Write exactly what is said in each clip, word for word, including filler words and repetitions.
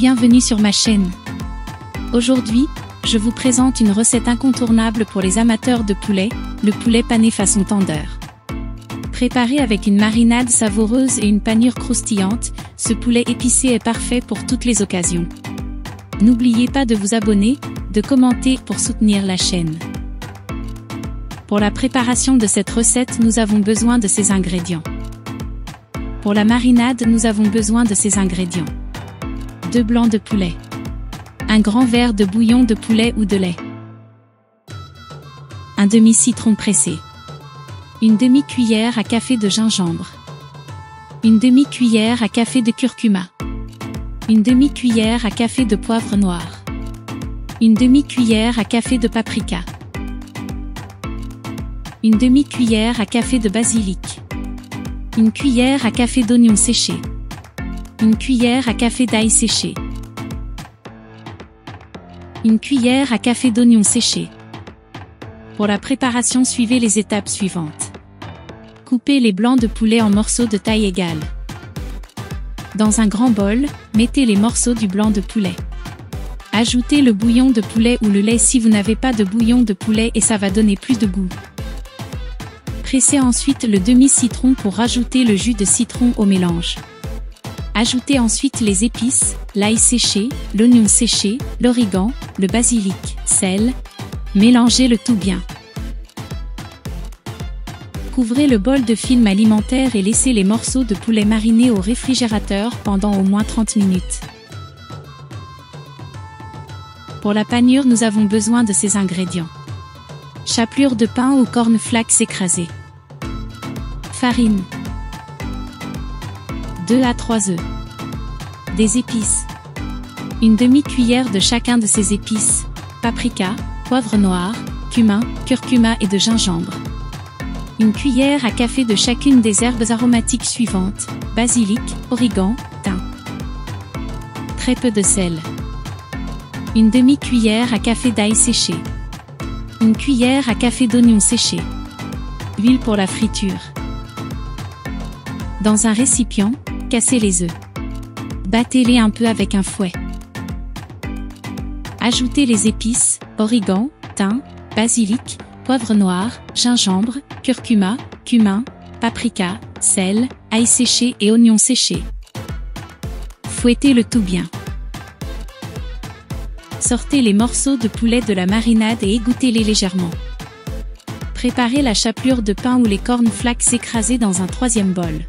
Bienvenue sur ma chaîne. Aujourd'hui, je vous présente une recette incontournable pour les amateurs de poulet, le poulet pané façon tender. Préparé avec une marinade savoureuse et une panure croustillante, ce poulet épicé est parfait pour toutes les occasions. N'oubliez pas de vous abonner, de commenter pour soutenir la chaîne. Pour la préparation de cette recette, nous avons besoin de ces ingrédients. Pour la marinade, nous avons besoin de ces ingrédients. deux blancs de poulet. un grand verre de bouillon de poulet ou de lait. un demi-citron pressé. une demi-cuillère à café de gingembre. une demi-cuillère à café de curcuma. une demi-cuillère à café de poivre noir. une demi-cuillère à café de paprika. une demi-cuillère à café de basilic. une cuillère à café d'oignon séché. une cuillère à café d'ail séché. une cuillère à café d'oignon séché. Pour la préparation, suivez les étapes suivantes. Coupez les blancs de poulet en morceaux de taille égale. Dans un grand bol, mettez les morceaux du blanc de poulet. Ajoutez le bouillon de poulet ou le lait si vous n'avez pas de bouillon de poulet et ça va donner plus de goût. Pressez ensuite le demi-citron pour rajouter le jus de citron au mélange. Ajoutez ensuite les épices, l'ail séché, l'oignon séché, l'origan, le basilic, sel. Mélangez le tout bien. Couvrez le bol de film alimentaire et laissez les morceaux de poulet marinés au réfrigérateur pendant au moins trente minutes. Pour la panure, nous avons besoin de ces ingrédients. Chapelure de pain ou cornflakes écrasée. Farine. deux à trois œufs. Des épices. Une demi-cuillère de chacun de ces épices. Paprika, poivre noir, cumin, curcuma et de gingembre. Une cuillère à café de chacune des herbes aromatiques suivantes. Basilic, origan, thym. Très peu de sel. Une demi-cuillère à café d'ail séché. Une cuillère à café d'oignon séché. Huile pour la friture. Dans un récipient, cassez les œufs. Battez-les un peu avec un fouet. Ajoutez les épices, origan, thym, basilic, poivre noir, gingembre, curcuma, cumin, paprika, sel, ail séché et oignons séchés. Fouettez le tout bien. Sortez les morceaux de poulet de la marinade et égouttez-les légèrement. Préparez la chapelure de pain ou les cornflakes écrasés dans un troisième bol.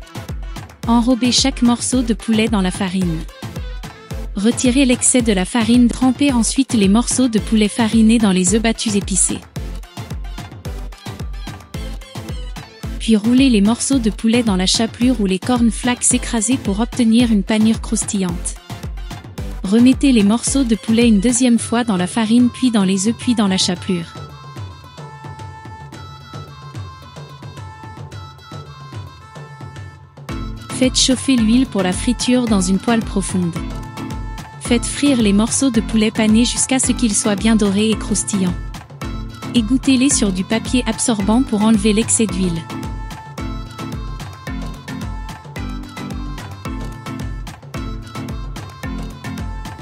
Enrobez chaque morceau de poulet dans la farine. Retirez l'excès de la farine, trempez ensuite les morceaux de poulet farinés dans les œufs battus épicés. Puis roulez les morceaux de poulet dans la chapelure ou les cornflakes écrasés pour obtenir une panure croustillante. Remettez les morceaux de poulet une deuxième fois dans la farine, puis dans les œufs, puis dans la chapelure. Faites chauffer l'huile pour la friture dans une poêle profonde. Faites frire les morceaux de poulet panés jusqu'à ce qu'ils soient bien dorés et croustillants. Égouttez-les sur du papier absorbant pour enlever l'excès d'huile.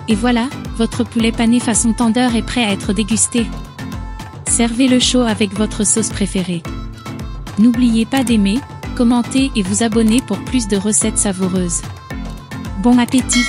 Et voilà, votre poulet pané façon tender est prêt à être dégusté. Servez-le chaud avec votre sauce préférée. N'oubliez pas d'aimer, commenter et vous abonner pour plus de recettes savoureuses. Bon appétit!